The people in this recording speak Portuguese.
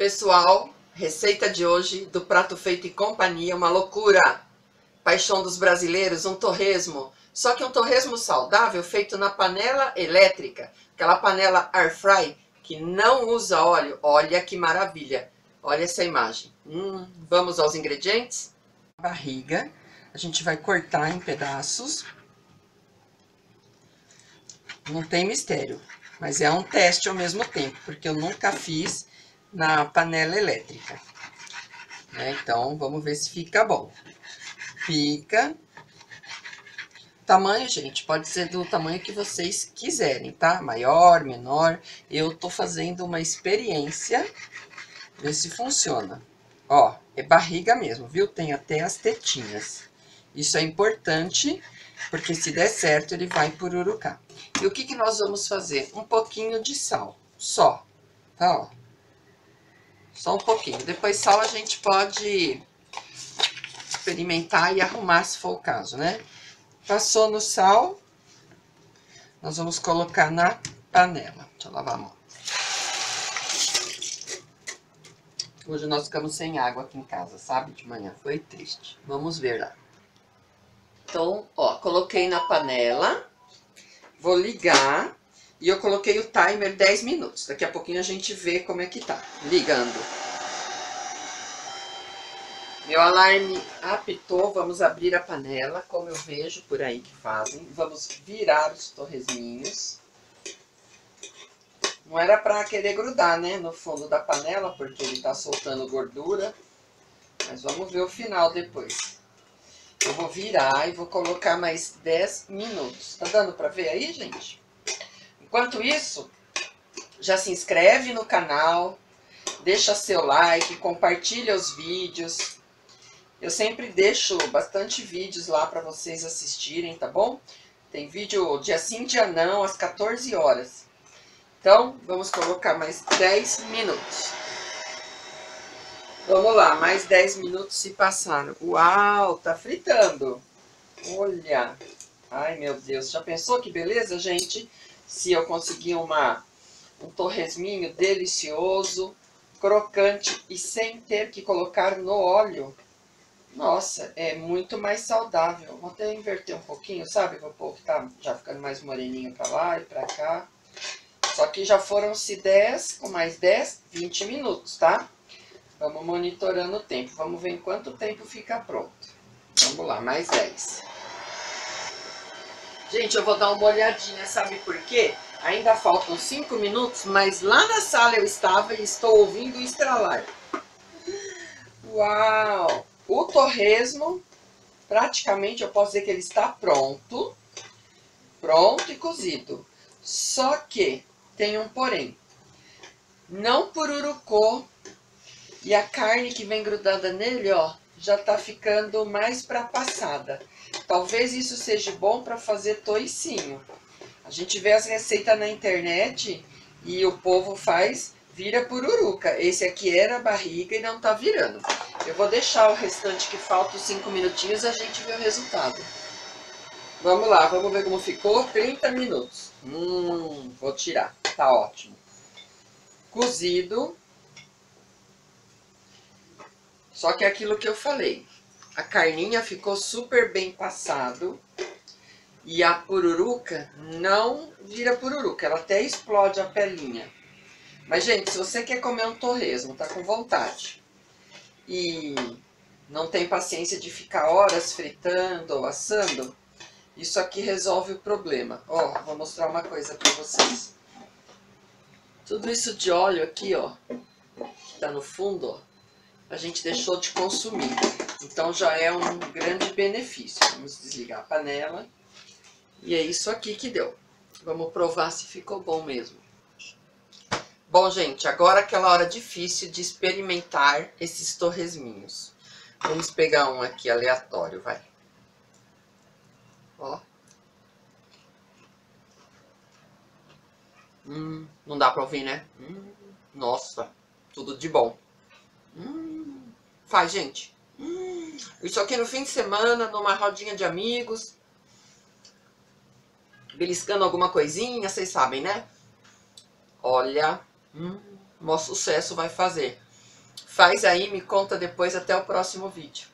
Pessoal, receita de hoje do Prato Feito e Companhia, uma loucura! Paixão dos brasileiros, um torresmo. Só que um torresmo saudável feito na panela elétrica. Aquela panela air fry que não usa óleo. Olha que maravilha! Olha essa imagem. Vamos aos ingredientes? A barriga, a gente vai cortar em pedaços. Não tem mistério, mas é um teste ao mesmo tempo, porque eu nunca fiz na panela elétrica, né? Então, vamos ver se fica bom. Pica. Tamanho, gente, pode ser do tamanho que vocês quiserem, tá? Maior, menor. Eu tô fazendo uma experiência, ver se funciona. Ó, é barriga mesmo, viu? Tem até as tetinhas. Isso é importante, porque se der certo, ele vai pururucar. E o que que nós vamos fazer? Um pouquinho de sal, só, tá, ó. Só um pouquinho. Depois sal a gente pode experimentar e arrumar se for o caso, né? Passou no sal, nós vamos colocar na panela. Deixa eu lavar a mão. Hoje nós ficamos sem água aqui em casa, sabe? De manhã foi triste. Vamos ver lá. Então, ó, coloquei na panela, vou ligar. E eu coloquei o timer 10 minutos. Daqui a pouquinho a gente vê como é que tá. Ligando. Meu alarme apitou. Vamos abrir a panela, como eu vejo por aí que fazem. Vamos virar os torresminhos. Não era pra querer grudar, né? No fundo da panela, porque ele tá soltando gordura. Mas vamos ver o final depois. Eu vou virar e vou colocar mais 10 minutos. Tá dando pra ver aí, gente? Enquanto isso, já se inscreve no canal, deixa seu like, compartilha os vídeos. Eu sempre deixo bastante vídeos lá para vocês assistirem, tá bom? Tem vídeo dia sim, dia não, às 14 horas. Então, vamos colocar mais 10 minutos. Vamos lá, mais 10 minutos se passaram. Uau, tá fritando. Olha. Ai, meu Deus, já pensou que beleza, gente? Se eu conseguir um torresminho delicioso, crocante e sem ter que colocar no óleo. Nossa, é muito mais saudável. Vou até inverter um pouquinho, sabe? Vou pôr que tá já ficando mais moreninho pra lá e pra cá. Só que já foram-se 10, com mais 10, 20 minutos, tá? Vamos monitorando o tempo. Vamos ver em quanto tempo fica pronto. Vamos lá, mais 10. Gente, eu vou dar uma olhadinha, sabe por quê? Ainda faltam 5 minutos, mas lá na sala eu estava e estou ouvindo o estralar. Uau! O torresmo, praticamente eu posso dizer que ele está pronto. Pronto e cozido. Só que tem um porém. Não pururucou e a carne que vem grudada nele, ó, já tá ficando mais pra passada. Talvez isso seja bom para fazer toicinho. A gente vê as receitas na internet e o povo faz, vira pururuca. Esse aqui era a barriga e não tá virando. Eu vou deixar o restante que falta, 5 minutinhos, a gente vê o resultado. Vamos lá, vamos ver como ficou. 30 minutos. Vou tirar, tá ótimo. Cozido. Só que é aquilo que eu falei. A carninha ficou super bem passado e a pururuca não vira pururuca, ela até explode a pelinha. Mas, gente, se você quer comer um torresmo, tá com vontade e não tem paciência de ficar horas fritando ou assando, isso aqui resolve o problema. Ó, vou mostrar uma coisa pra vocês. Tudo isso de óleo aqui, ó, que tá no fundo, ó, a gente deixou de consumir. Então já é um grande benefício. Vamos desligar a panela. E é isso aqui que deu. Vamos provar se ficou bom mesmo. Bom, gente, agora é aquela hora difícil de experimentar esses torresminhos. Vamos pegar um aqui aleatório, vai. Ó. Não dá pra ouvir, né? Nossa, tudo de bom. Faz, gente. Isso aqui no fim de semana, numa rodinha de amigos, beliscando alguma coisinha, vocês sabem, né? Olha, o maior sucesso vai fazer. Faz aí, me conta depois, até o próximo vídeo.